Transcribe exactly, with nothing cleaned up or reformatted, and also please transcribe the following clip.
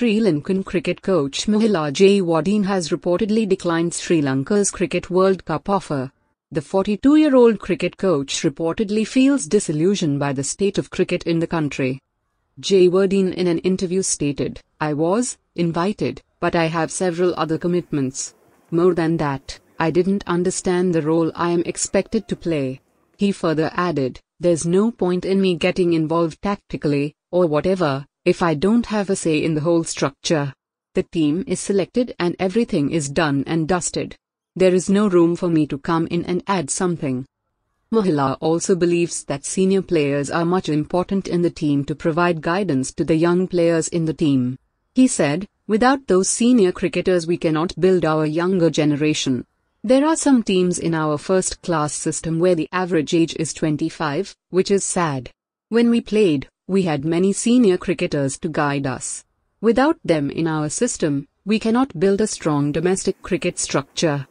Sri Lankan cricket coach Mahela Jayawardene has reportedly declined Sri Lanka's Cricket World Cup offer. The forty-two-year-old cricket coach reportedly feels disillusioned by the state of cricket in the country. Jayawardene in an interview stated, "I was invited, but I have several other commitments. More than that, I didn't understand the role I am expected to play." He further added, "There's no point in me getting involved tactically, or whatever, if I don't have a say in the whole structure. The team is selected and everything is done and dusted. There is no room for me to come in and add something." Mahela also believes that senior players are much important in the team to provide guidance to the young players in the team. He said, "Without those senior cricketers we cannot build our younger generation. There are some teams in our first-class system where the average age is twenty-five, which is sad. When we played, we had many senior cricketers to guide us. Without them in our system, we cannot build a strong domestic cricket structure."